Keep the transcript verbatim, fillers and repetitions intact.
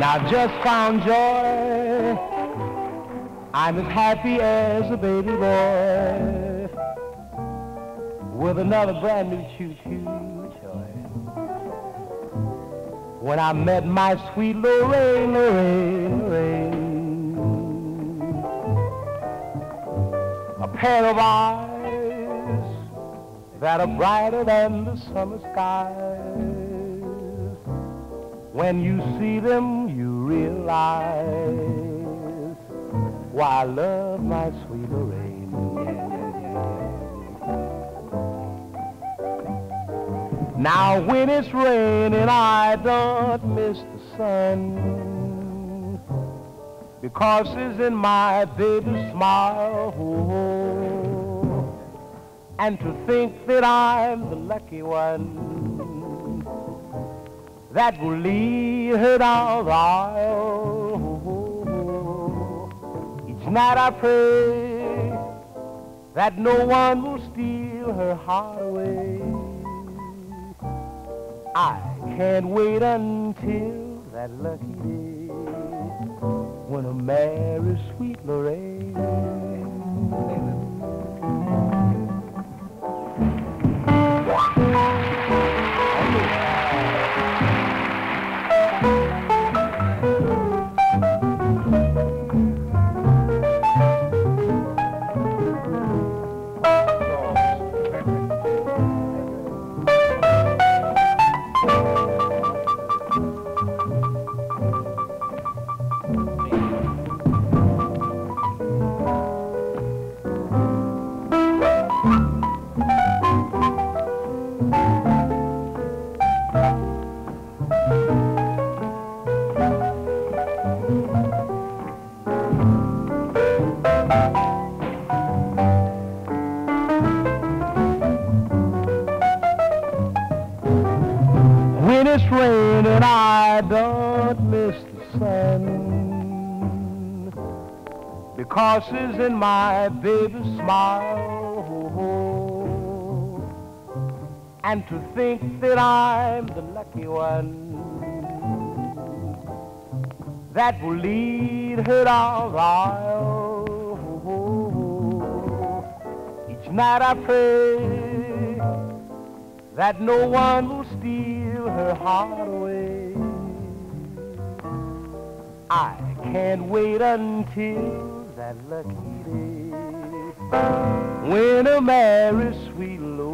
Now just found joy, I'm as happy as a baby boy with another brand new choo-choo toy. When I met my sweet Lorraine, Lorraine, Lorraine, a pair of eyes that are brighter than the summer skies. When you see them, you realize why I love my sweet Lorraine. Now when it's raining, I don't miss the sun, because it's in my baby's smile. Oh, and to think that I'm the lucky one that will lead her down the aisle. Each night I pray that no one will steal her heart away. I can't wait until that lucky day when I marry sweet Lorraine. And I don't miss the sun, because it's in my baby's smile. Oh, and to think that I'm the lucky one that will lead her down the aisle. Oh, each night I pray that no one will steal her heart away. I can't wait until that lucky day when I marry sweet Lord.